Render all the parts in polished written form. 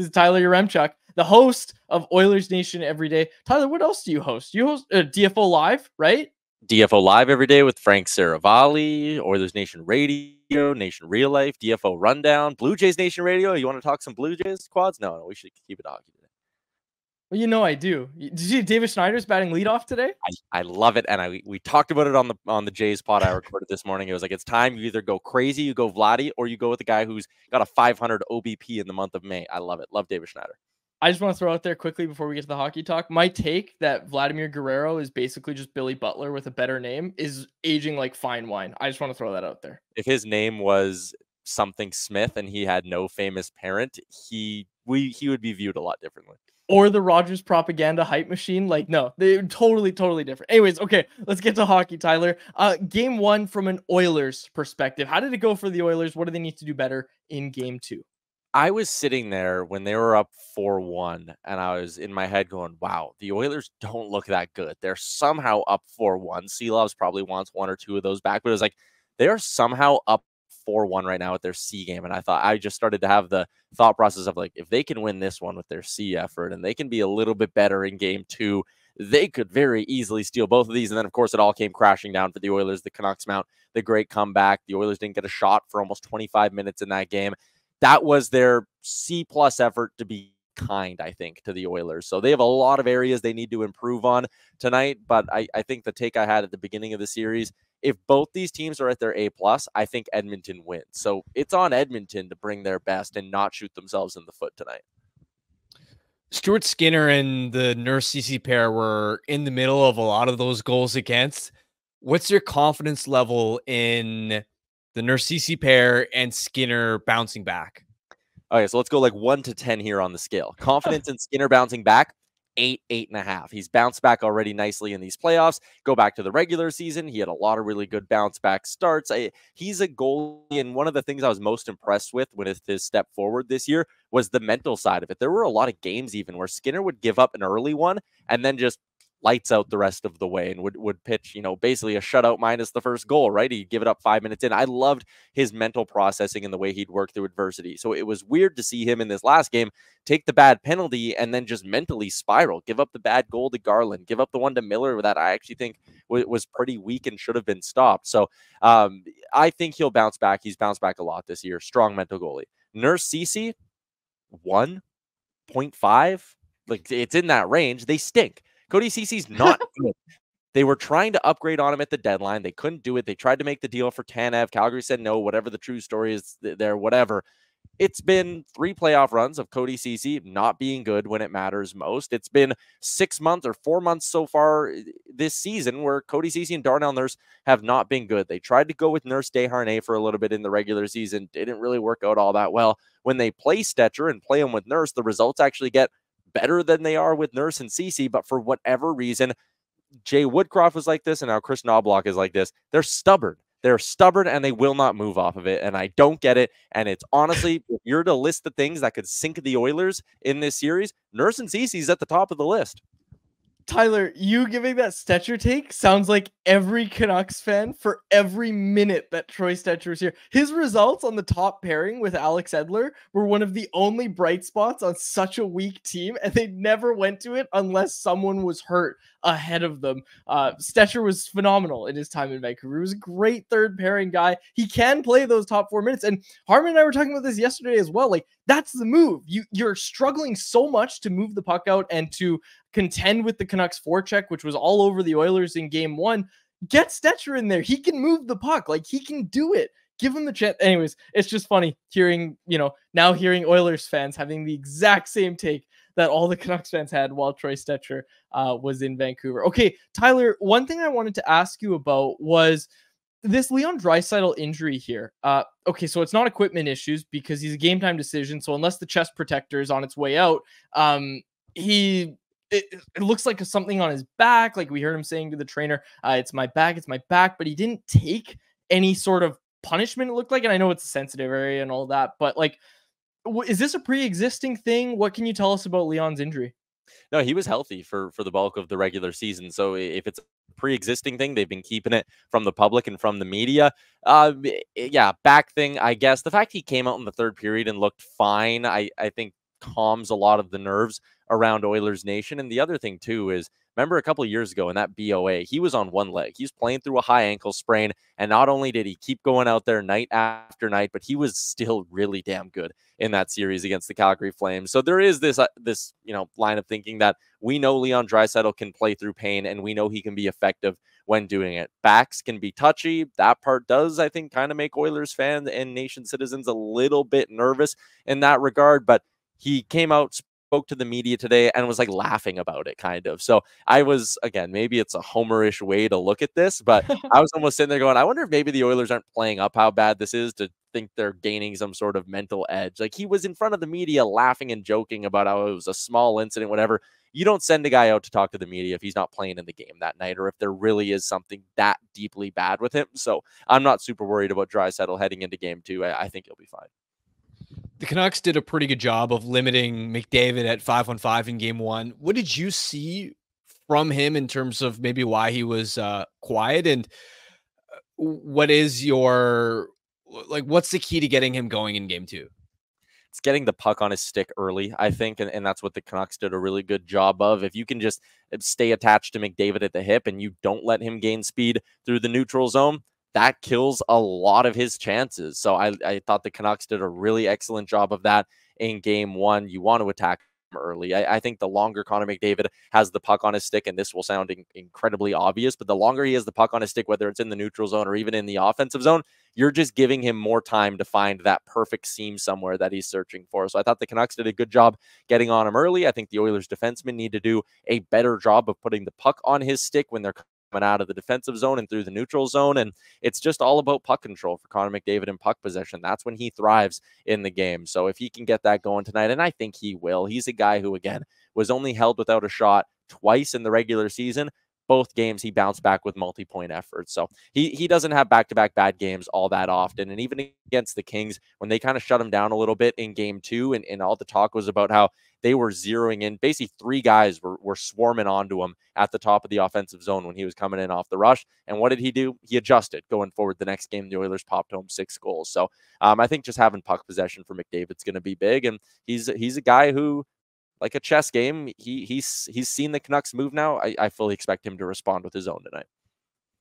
This is Tyler Yaremchuk, the host of Oilers Nation every day. Tyler, what else do you host? You host DFO Live, right? DFO Live every day with Frank Saravalli, Oilers Nation Radio, Nation Real Life, DFO Rundown, Blue Jays Nation Radio. You want to talk some Blue Jays quads? No, we should keep it occupied. Well, you know I do. Did you see David Schneider's batting leadoff today? I love it, and we talked about it on the Jays pod I recorded this morning. It was like, it's time. You either go crazy, you go Vladdy, or you go with the guy who's got a 500 OBP in the month of May. I love it. Love David Schneider. I just want to throw out there quickly before we get to the hockey talk, my take that Vladimir Guerrero is basically just Billy Butler with a better name is aging like fine wine. I just want to throw that out there. If his name was something Smith and he had no famous parent, he would be viewed a lot differently. Or the Rogers propaganda hype machine. Like, no, they're totally, totally different. Anyways, okay, let's get to hockey, Tyler. Game one from an Oilers perspective. How did it go for the Oilers? What do they need to do better in game two? I was sitting there when they were up 4-1, and I was in my head going, wow, the Oilers don't look that good. They're somehow up 4-1. Silovs probably wants one or two of those back, but it was like, they are somehow up 4-1 right now at their C game. And I thought, I just started to have the thought process of like, if they can win this one with their C effort and they can be a little bit better in game two, they could very easily steal both of these. And then, of course, it all came crashing down for the Oilers. The Canucks mount the great comeback. The Oilers didn't get a shot for almost 25 minutes in that game. That was their C+ effort to be kind, I think, to the Oilers. So they have a lot of areas they need to improve on tonight. But I think the take I had at the beginning of the series, if both these teams are at their A+, I think Edmonton wins. So it's on Edmonton to bring their best and not shoot themselves in the foot tonight. Stuart Skinner and the Nurse-Ceci pair were in the middle of a lot of those goals against. What's your confidence level in the Nurse-Ceci pair and Skinner bouncing back? Okay, so let's go like 1 to 10 here on the scale. Confidence in Skinner bouncing back, 8, 8.5. He's bounced back already nicely in these playoffs. Go back to the regular season. He had a lot of really good bounce back starts. He's a goalie, and one of the things I was most impressed with with his step forward this year was the mental side of it. There were a lot of games even where Skinner would give up an early one and then just lights out the rest of the way and would pitch, you know, basically a shutout minus the first goal, right? He'd give it up 5 minutes in. I loved his mental processing and the way he'd work through adversity. So it was weird to see him in this last game take the bad penalty and then just mentally spiral, give up the bad goal to Garland, give up the one to Miller that I actually think was pretty weak and should have been stopped. So I think he'll bounce back. He's bounced back a lot this year. Strong mental goalie. Nurse-Ceci, 1.5. Like, it's in that range. They stink. Cody Ceci's not good. They were trying to upgrade on him at the deadline. They couldn't do it. They tried to make the deal for Tanev. Calgary said no, whatever the true story is there, whatever. It's been 3 playoff runs of Cody Ceci not being good when it matters most. It's been 6 months or 4 months so far this season where Cody Ceci and Darnell Nurse have not been good. They tried to go with Nurse Desharnais for a little bit in the regular season. Didn't really work out all that well. When they play Stecher and play him with Nurse, the results actually get better than they are with Nurse and Ceci, but for whatever reason, Jay Woodcroft was like this, and now Chris Knobloch is like this. They're stubborn. They're stubborn, and they will not move off of it, and I don't get it, and it's honestly, if you're to list the things that could sink the Oilers in this series, Nurse and Ceci's at the top of the list. Tyler, you giving that Stecher take sounds like every Canucks fan for every minute that Troy Stecher was here. His results on the top pairing with Alex Edler were one of the only bright spots on such a weak team, and they never went to it unless someone was hurt ahead of them. Stecher was phenomenal in his time in Vancouver. He was a great third pairing guy. He can play those top 4 minutes, and Harmon and I were talking about this yesterday as well. Like, that's the move. You're struggling so much to move the puck out and to contend with the Canucks forecheck, which was all over the Oilers in game one. Get Stecher in there. He can move the puck. Like, he can do it. Give him the chance. Anyways, it's just funny hearing, you know, now hearing Oilers fans having the exact same take that all the Canucks fans had while Troy Stecher was in Vancouver. Okay, Tyler, one thing I wanted to ask you about was this Leon Draisaitl injury here. Okay, so it's not equipment issues because he's a game-time decision, so unless the chest protector is on its way out, it looks like something on his back. Like, we heard him saying to the trainer, it's my back, but he didn't take any sort of punishment, it looked like, and I know it's a sensitive area and all that, but like, is this a pre-existing thing? What can you tell us about Leon's injury? No, he was healthy for the bulk of the regular season. So if it's a pre-existing thing, they've been keeping it from the public and from the media. Yeah, back thing, I guess. The fact he came out in the third period and looked fine, I think calms a lot of the nerves around Oilers Nation. And the other thing too is, remember a couple of years ago in that BOA, he was on one leg. He was playing through a high ankle sprain, and not only did he keep going out there night after night, but he was still really damn good in that series against the Calgary Flames. So there is this line of thinking that we know Leon Draisaitl can play through pain, and we know he can be effective when doing it. Backs can be touchy. That part does, I think, kind of make Oilers fans and nation citizens a little bit nervous in that regard, but he came out, spoke to the media today, and was like laughing about it kind of. So I was, again, maybe it's a homerish way to look at this, but I was almost sitting there going, I wonder if maybe the Oilers aren't playing up how bad this is to think they're gaining some sort of mental edge. Like, he was in front of the media laughing and joking about how it was a small incident, whatever. You don't send a guy out to talk to the media if he's not playing in the game that night, or if there really is something that deeply bad with him. So I'm not super worried about Draisaitl heading into game 2. I think he'll be fine. The Canucks did a pretty good job of limiting McDavid at 5-on-5 in game 1. What did you see from him in terms of maybe why he was quiet, and what is your, like, what's the key to getting him going in game 2? It's getting the puck on his stick early, I think, and that's what the Canucks did a really good job of. If you can just stay attached to McDavid at the hip and you don't let him gain speed through the neutral zone, that kills a lot of his chances. So I thought the Canucks did a really excellent job of that in game 1. You want to attack early. I think the longer Connor McDavid has the puck on his stick, and this will sound incredibly obvious, but the longer he has the puck on his stick, whether it's in the neutral zone or even in the offensive zone, you're just giving him more time to find that perfect seam somewhere that he's searching for. So I thought the Canucks did a good job getting on him early. I think the Oilers defensemen need to do a better job of putting the puck on his stick when they're coming out of the defensive zone and through the neutral zone. And it's just all about puck control for Connor McDavid and puck possession. That's when he thrives in the game. So if he can get that going tonight, and I think he will, he's a guy who, again, was only held without a shot twice in the regular season. Both games, he bounced back with multi-point efforts. So he doesn't have back-to-back bad games all that often. And even against the Kings, when they kind of shut him down a little bit in game 2, and all the talk was about how they were zeroing in, basically 3 guys were swarming onto him at the top of the offensive zone when he was coming in off the rush. And what did he do? He adjusted. Going forward, the next game, the Oilers popped home 6 goals. So I think just having puck possession for McDavid's going to be big. And he's a guy who, like a chess game, he's seen the Canucks move now. I fully expect him to respond with his own tonight.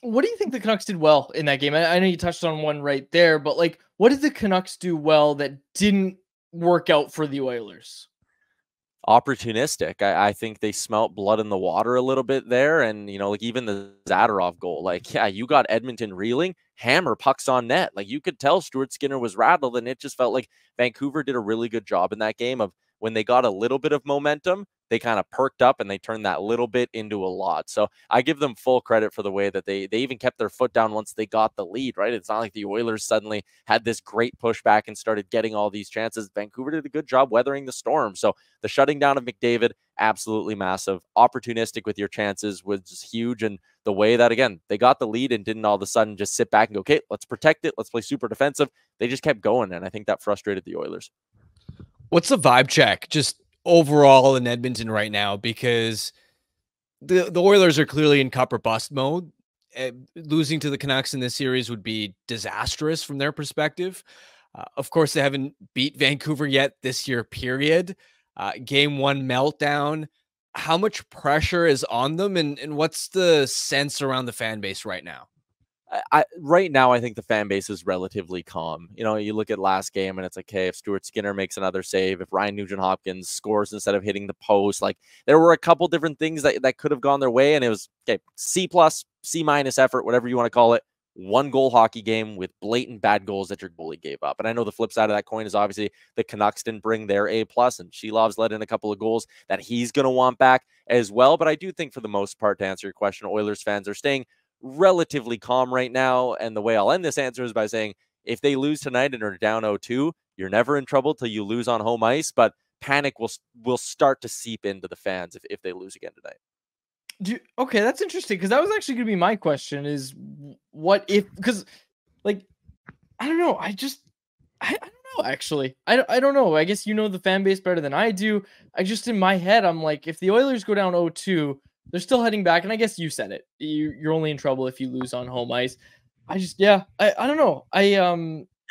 What do you think the Canucks did well in that game? I know you touched on one right there, but like, what did the Canucks do well that didn't work out for the Oilers? Opportunistic. I think they smelt blood in the water a little bit there. And, like even the Zadarov goal, like, yeah, you got Edmonton reeling, hammer pucks on net. Like, you could tell Stuart Skinner was rattled, and it just felt like Vancouver did a really good job in that game of, when they got a little bit of momentum, they kind of perked up and they turned that little bit into a lot. So I give them full credit for the way that they even kept their foot down once they got the lead, right? It's not like the Oilers suddenly had this great pushback and started getting all these chances. Vancouver did a good job weathering the storm. So the shutting down of McDavid, absolutely massive. Opportunistic with your chances was huge. And the way that, again, they got the lead and didn't all of a sudden just sit back and go, okay, let's protect it. Let's play super defensive. They just kept going. And I think that frustrated the Oilers. What's the vibe check just overall in Edmonton right now? Because the Oilers are clearly in cup or bust mode. Losing to the Canucks in this series would be disastrous from their perspective. Of course, they haven't beat Vancouver yet this year, period. Game 1 meltdown. How much pressure is on them, and what's the sense around the fan base right now? Right now, I think the fan base is relatively calm. You look at last game and it's like, hey, if Stuart Skinner makes another save, if Ryan Nugent-Hopkins scores instead of hitting the post, like there were a couple different things that could have gone their way. And it was, okay, C-minus effort, whatever you want to call it. 1-goal hockey game with blatant bad goals that your goalie gave up. And I know the flip side of that coin is obviously the Canucks didn't bring their A+, and Silovs let in a couple of goals that he's going to want back as well. But I do think for the most part, to answer your question, Oilers fans are staying relatively calm right now. And the way I'll end this answer is by saying, if they lose tonight and are down 0-2, you're never in trouble till you lose on home ice, but panic will start to seep into the fans if they lose again tonight. Okay, that's interesting, because that was actually going to be my question, is what if, because, like, I don't know. I don't know, actually. I don't know. I guess you know the fan base better than I do. I just, in my head, I'm like, if the Oilers go down 0-2, they're still heading back, and I guess you said it. You're only in trouble if you lose on home ice. I just, yeah, I don't know. Your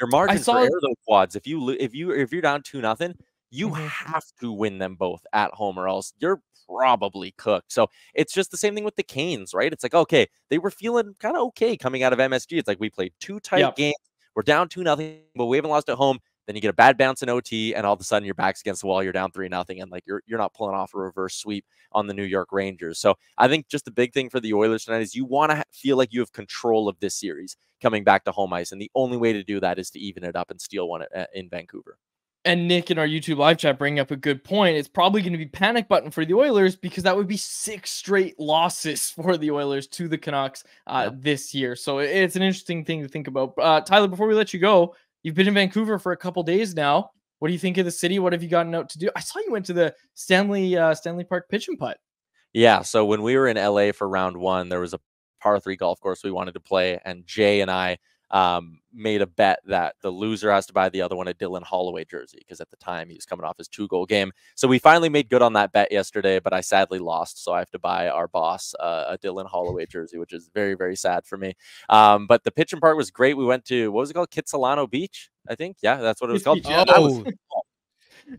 margin for error, though, Quads. If you're down 2-0, You have to win them both at home or else you're probably cooked. So it's just the same thing with the Canes, right? It's like, okay, they were feeling kind of okay coming out of MSG. It's like, we played two tight games. We're down 2-0, but we haven't lost at home. Then you get a bad bounce in OT, and all of a sudden your back's against the wall. You're down 3-0, and like you're not pulling off a reverse sweep on the New York Rangers. So I think just the big thing for the Oilers tonight is you want to feel like you have control of this series coming back to home ice, and the only way to do that is to even it up and steal one in Vancouver. And Nick in our YouTube live chat bringing up a good point. It's probably going to be panic button for the Oilers because that would be 6 straight losses for the Oilers to the Canucks this year. So it's an interesting thing to think about. Tyler, before we let you go, you've been in Vancouver for a couple days now. What do you think of the city? What have you gotten out to do? I saw you went to the Stanley Park pitch and putt. Yeah, so when we were in LA for round one, there was a par 3 golf course we wanted to play, and Jay and I made a bet that the loser has to buy the other one a Dylan Holloway jersey, because at the time he was coming off his 2-goal game. So we finally made good on that bet yesterday, but I sadly lost, so I have to buy our boss a Dylan Holloway jersey, which is very, very sad for me. But the pitching part was great. We went to, what was it called? Kitsilano Beach, I think. Yeah, that's what it was called. Oh.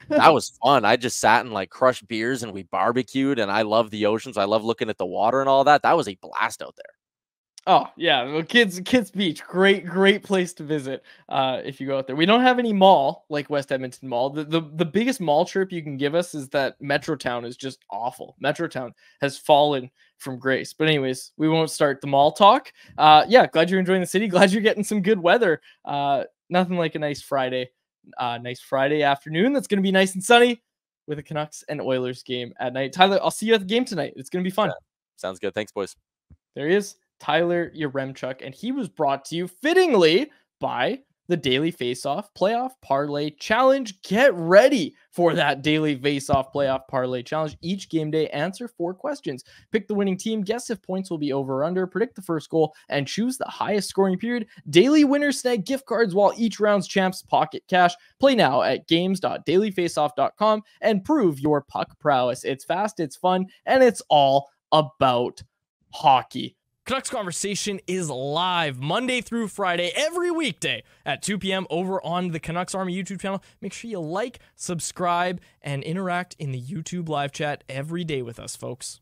That was fun. I just sat and like crushed beers and we barbecued, and I love the ocean, so I love looking at the water and all that. That was a blast out there. Oh, yeah. Well, Kids Beach. Great place to visit if you go out there. We don't have any mall like West Edmonton Mall. The biggest mall trip you can give us is that Metrotown is just awful. Metrotown has fallen from grace. But anyways, we won't start the mall talk. Yeah, glad you're enjoying the city. Glad you're getting some good weather. Nothing like a nice Friday afternoon. That's going to be nice and sunny with a Canucks and Oilers game at night. Tyler, I'll see you at the game tonight. It's going to be fun. Yeah, sounds good. Thanks, boys. There he is, Tyler Yaremchuk, and he was brought to you fittingly by the Daily Faceoff Playoff Parlay Challenge. Get ready for that Daily Faceoff Playoff Parlay Challenge. Each game day, answer 4 questions. Pick the winning team, guess if points will be over or under, predict the first goal, and choose the highest scoring period. Daily winners snag gift cards while each round's champs pocket cash. Play now at games.dailyfaceoff.com and prove your puck prowess. It's fast, it's fun, and it's all about hockey. Canucks Conversation is live Monday through Friday every weekday at 2 p.m. over on the Canucks Army YouTube channel. Make sure you like, subscribe, and interact in the YouTube live chat every day with us, folks.